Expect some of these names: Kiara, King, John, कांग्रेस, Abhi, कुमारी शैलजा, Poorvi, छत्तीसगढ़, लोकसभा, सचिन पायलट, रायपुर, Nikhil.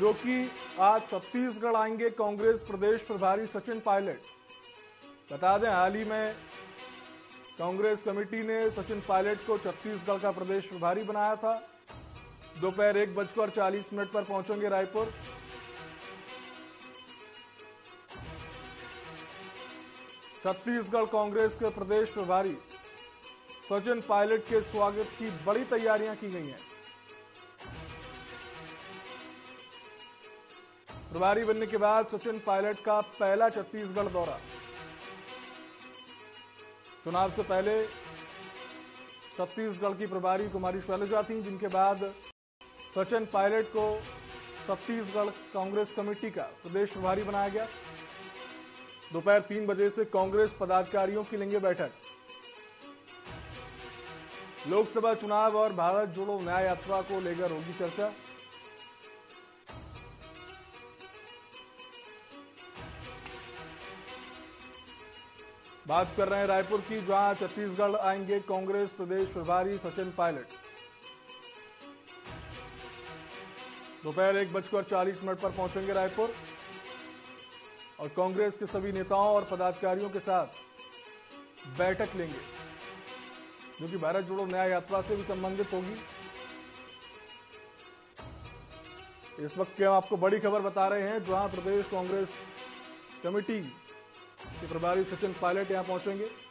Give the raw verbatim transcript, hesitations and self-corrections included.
जो कि आज छत्तीसगढ़ आएंगे कांग्रेस प्रदेश प्रभारी सचिन पायलट। बता दें, हाल ही में कांग्रेस कमेटी ने सचिन पायलट को छत्तीसगढ़ का प्रदेश प्रभारी बनाया था। दोपहर एक बजकर चालीस मिनट पर पहुंचेंगे रायपुर। छत्तीसगढ़ कांग्रेस के प्रदेश प्रभारी सचिन पायलट के स्वागत की बड़ी तैयारियां की गई हैं। प्रभारी बनने के बाद सचिन पायलट का पहला छत्तीसगढ़ दौरा। चुनाव से पहले छत्तीसगढ़ की प्रभारी कुमारी शैलजा थीं, जिनके बाद सचिन पायलट को छत्तीसगढ़ कांग्रेस कमेटी का प्रदेश प्रभारी बनाया गया। दोपहर तीन बजे से कांग्रेस पदाधिकारियों की लेंगे बैठक। लोकसभा चुनाव और भारत जोड़ो न्याय यात्रा को लेकर होगी चर्चा। बात कर रहे हैं रायपुर की, जहां छत्तीसगढ़ आएंगे कांग्रेस प्रदेश प्रभारी सचिन पायलट। दोपहर एक बजकर चालीस मिनट पर पहुंचेंगे रायपुर और कांग्रेस के सभी नेताओं और पदाधिकारियों के साथ बैठक लेंगे, जो कि भारत जोड़ो न्याय यात्रा से भी संबंधित होगी। इस वक्त के हम आपको बड़ी खबर बता रहे हैं, जहां प्रदेश कांग्रेस कमेटी के प्रभारी सचिन पायलट यहां पहुंचेंगे।